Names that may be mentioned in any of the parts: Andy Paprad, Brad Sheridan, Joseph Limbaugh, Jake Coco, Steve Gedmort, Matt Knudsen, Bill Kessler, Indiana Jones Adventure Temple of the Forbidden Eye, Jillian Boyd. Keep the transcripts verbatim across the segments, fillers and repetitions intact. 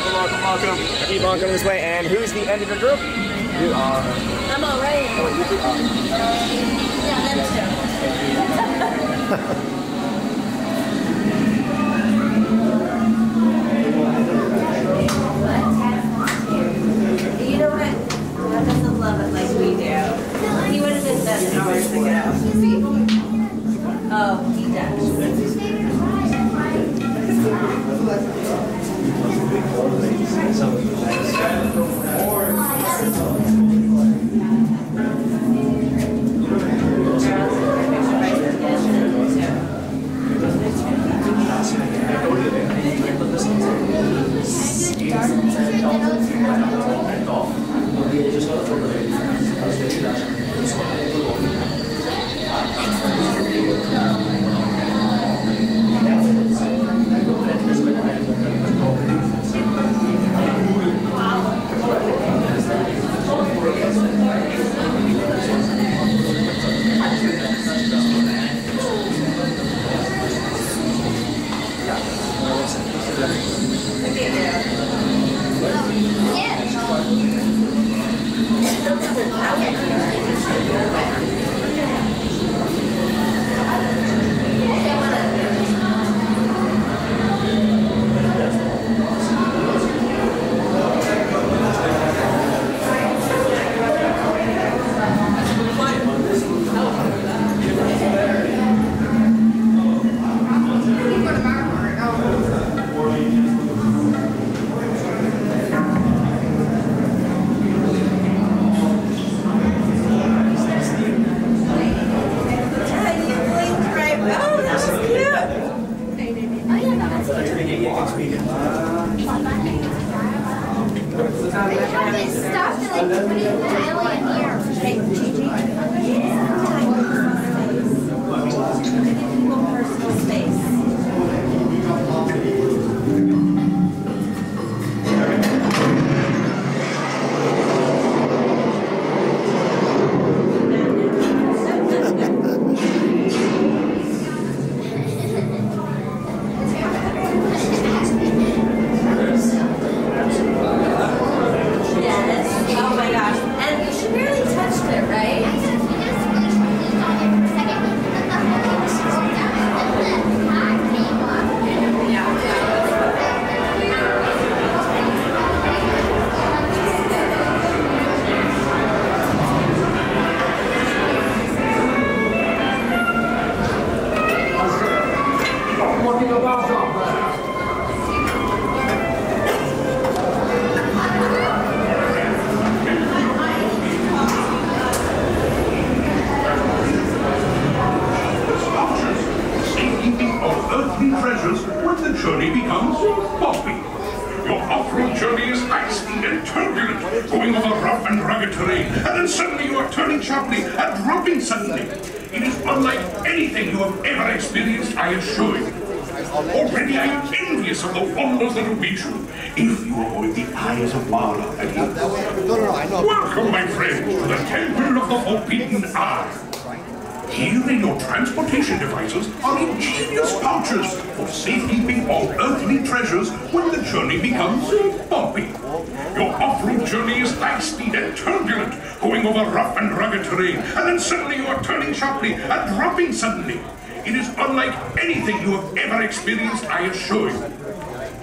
Malcolm, Malcolm, Malcolm. Keep on coming this way. And who's the end of your group? You are. I'm already. Oh, you are. Yeah, them too. Experienced, I assure you. Already I am envious of the wonders that await you if you avoid the eyes of Bala and Hades. Welcome, my friends, to the Temple of the Forbidden Eye. Here in your transportation devices are ingenious pouches for safekeeping all earthly treasures when the journey becomes bumpy. Your off-road journey is high-speed and turbulent, going over rough and rugged terrain, and then suddenly you are turning sharply and dropping suddenly. It is unlike anything you have ever experienced, I assure you.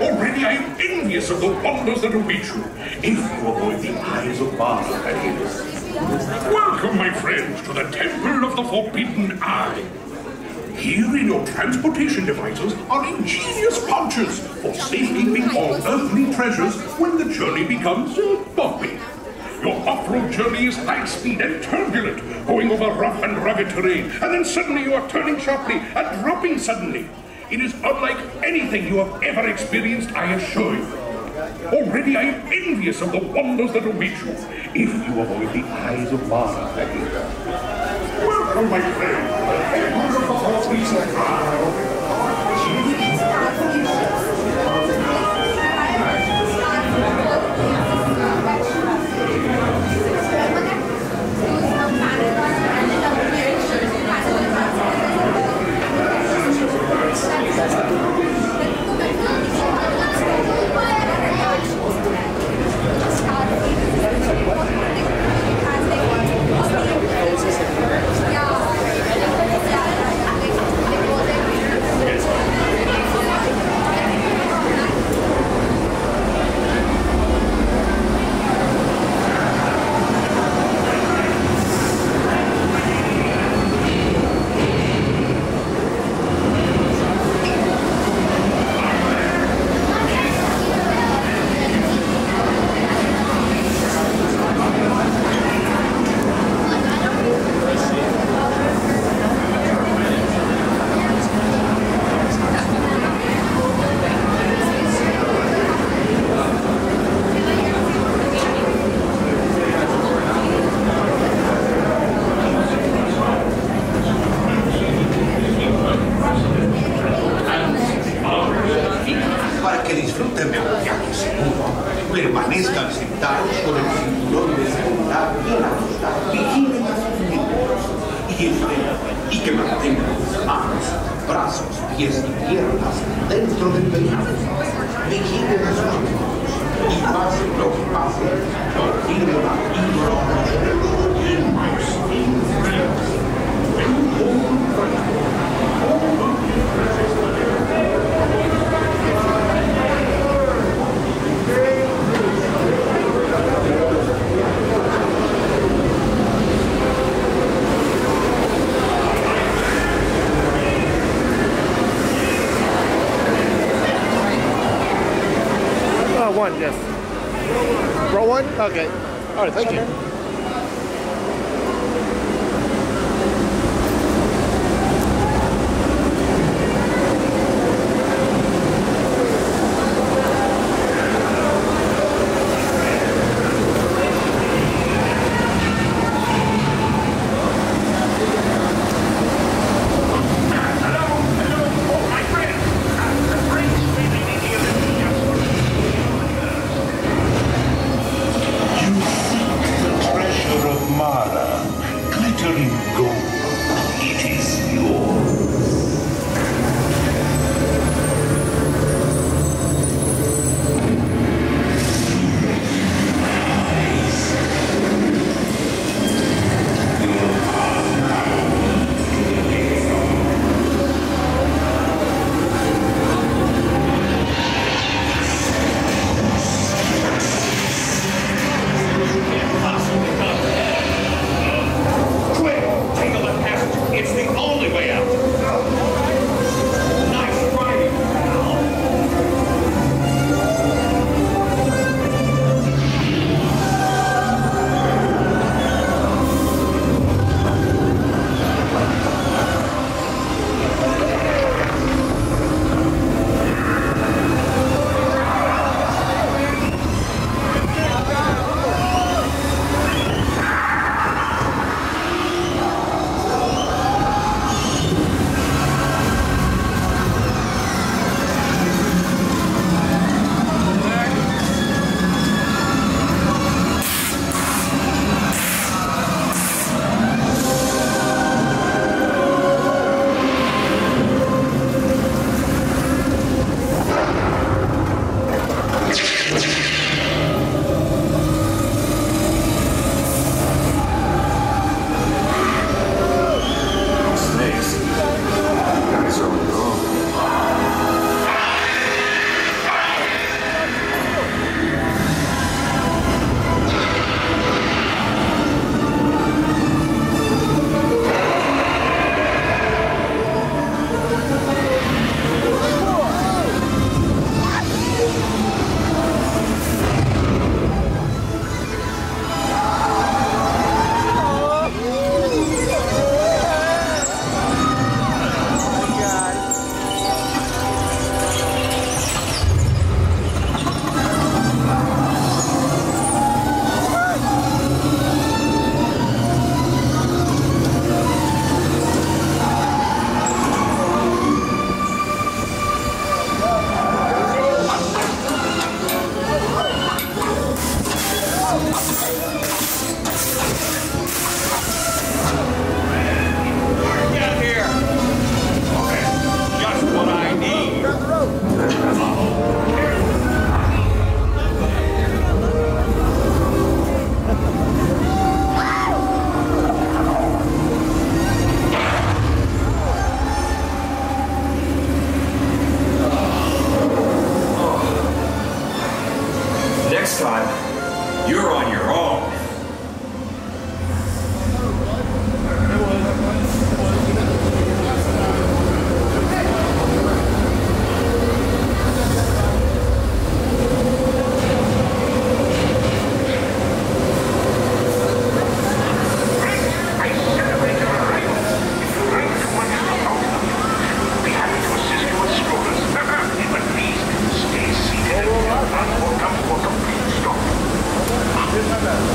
Already I am envious of the wonders that await you if you avoid the eyes of Mara. Welcome, my friend. That's intermediarios seguro, permanezcan sentados con el cinturón de seguridad bien ajustado, vigilen a sus miembros y enfrente, y que mantengan sus manos, brazos, pies y piernas dentro del peinado. Vigilen a sus miembros y pase lo que pase, confirmen a One, yes. Roll one? Okay. All right, thank you. Come, come, come, please stop.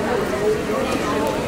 Thank you.